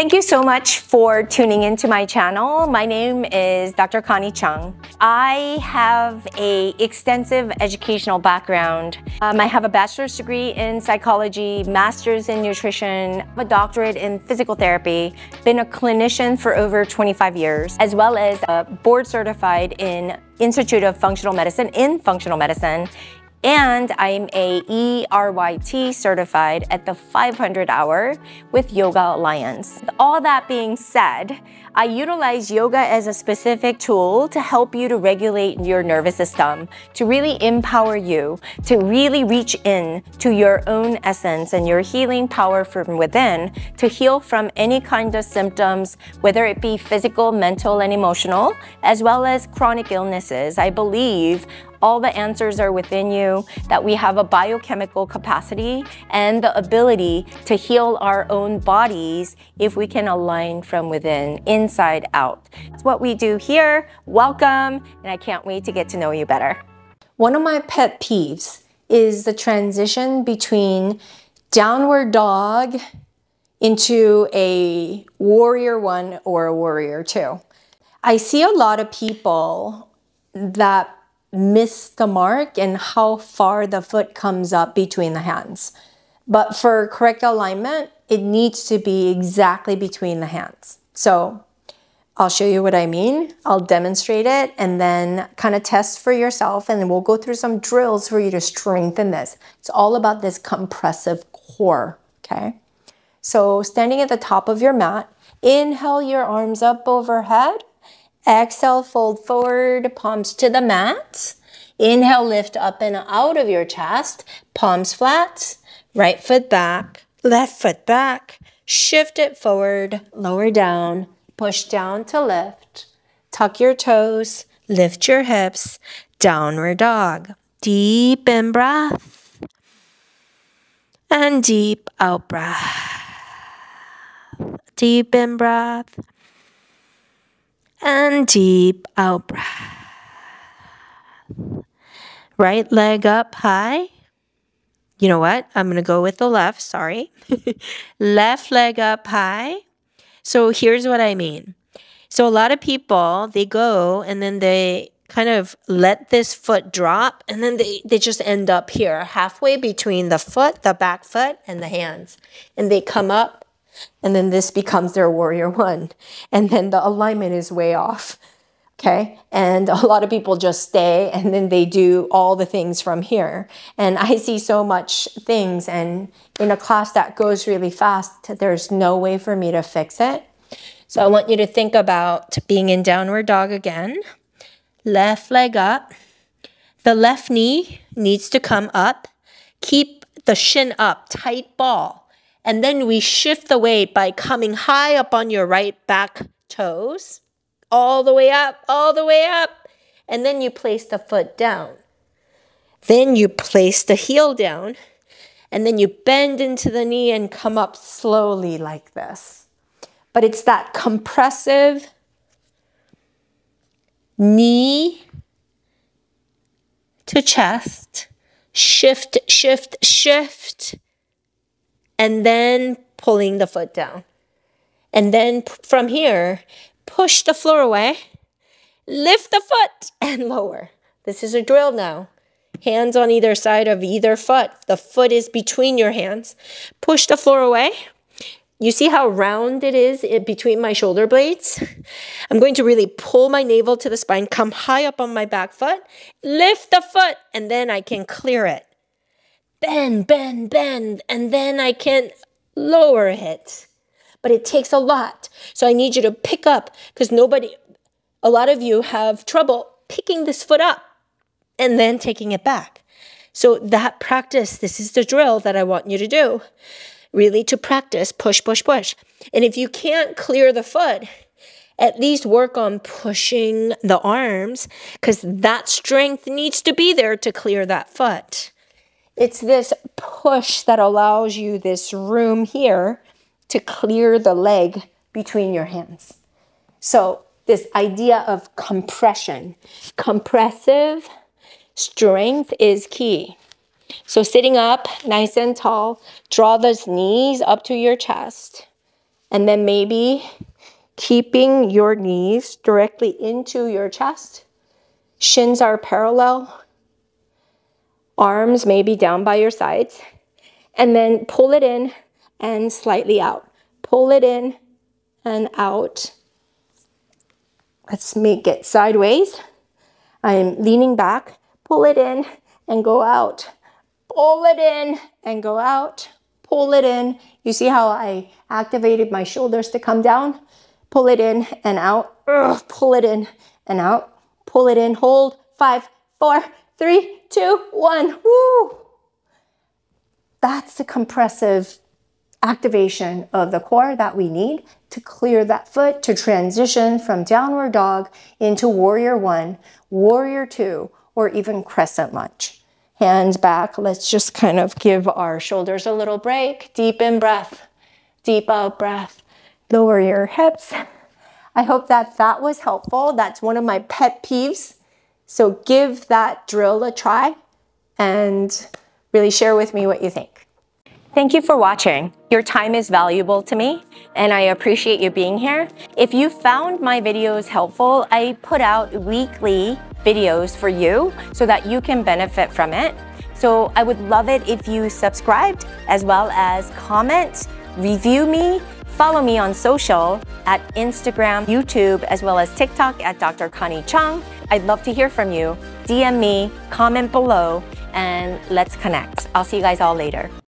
Thank you so much for tuning into my channel. My name is Dr. Connie Cheung. I have an extensive educational background. I have a bachelor's degree in psychology, master's in nutrition, a doctorate in physical therapy, been a clinician for over 25 years, as well as a board certified in Institute of Functional Medicine and I'm a E-R-Y-T certified at the 500 hour with Yoga Alliance. All that being said, I utilize yoga as a specific tool to help you to regulate your nervous system, to really empower you, to really reach in to your own essence and your healing power from within, to heal from any kind of symptoms, whether it be physical, mental, and emotional, as well as chronic illnesses. I believe all the answers are within you, that we have a biochemical capacity and the ability to heal our own bodies if we can align from within, inside out. That's what we do here. Welcome, and I can't wait to get to know you better. One of my pet peeves is the transition between downward dog into a warrior 1 or a warrior 2. I see a lot of people that miss the mark and how far the foot comes up between the hands. But for correct alignment, it needs to be exactly between the hands. So I'll show you what I mean. I'll demonstrate it and then kind of test for yourself, and then we'll go through some drills for you to strengthen this. It's all about this compressive core, okay? So standing at the top of your mat, inhale your arms up overhead. Exhale, fold forward, palms to the mat. Inhale, lift up and out of your chest, palms flat, right foot back, left foot back. Shift it forward, lower down, push down to lift. Tuck your toes, lift your hips, downward dog. Deep in breath and deep out breath. Deep in breath. And deep out breath. Right leg up high. You know what? I'm going to go with the left, sorry. Left leg up high. So here's what I mean. So a lot of people, they go and then they kind of let this foot drop, and then they just end up here, halfway between the foot, the back foot, and the hands. And they come up, and then this becomes their warrior 1. And then the alignment is way off, okay? And a lot of people just stay, and then they do all the things from here. And I see so much things, and in a class that goes really fast, there's no way for me to fix it. So I want you to think about being in downward dog again. Left leg up. The left knee needs to come up. Keep the shin up, tight ball. And then we shift the weight by coming high up on your right back toes, all the way up, all the way up. And then you place the foot down. Then you place the heel down, and then you bend into the knee and come up slowly like this. But it's that compressive knee to chest, shift, shift, shift. And then pulling the foot down. And then from here, push the floor away, lift the foot and lower. This is a drill now. Hands on either side of either foot. The foot is between your hands. Push the floor away. You see how round it is between my shoulder blades? I'm going to really pull my navel to the spine, come high up on my back foot, lift the foot, and then I can clear it. Bend, bend, bend, and then I can lower it. But it takes a lot. So I need you to pick up, because a lot of you have trouble picking this foot up and then taking it back. So that practice, this is the drill that I want you to do, really to practice push, push, push. And if you can't clear the foot, at least work on pushing the arms, because that strength needs to be there to clear that foot. It's this push that allows you this room here to clear the leg between your hands. So this idea of compression, compressive strength is key. So sitting up nice and tall, draw those knees up to your chest. And then maybe keeping your knees directly into your chest. Shins are parallel. Arms maybe down by your sides. And then pull it in and slightly out. Pull it in and out. Let's make it sideways. I'm leaning back. Pull it in and go out. Pull it in and go out. Pull it in. You see how I activated my shoulders to come down? Pull it in and out. Ugh, pull it in and out. Pull it in. Hold. 5, 4, 3, 2, 1. Woo! That's the compressive activation of the core that we need to clear that foot, to transition from downward dog into warrior one, warrior two, or even crescent lunge. Hands back. Let's just kind of give our shoulders a little break. Deep in breath, deep out breath. Lower your hips. I hope that that was helpful. That's one of my pet peeves. So give that drill a try and really share with me what you think. Thank you for watching. Your time is valuable to me, and I appreciate you being here. If you found my videos helpful, I put out weekly videos for you so that you can benefit from it. So I would love it if you subscribed, as well as comment, review me, follow me on social at Instagram, YouTube, as well as TikTok at Dr. Connie Cheung. I'd love to hear from you. DM me, comment below, and let's connect. I'll see you guys all later.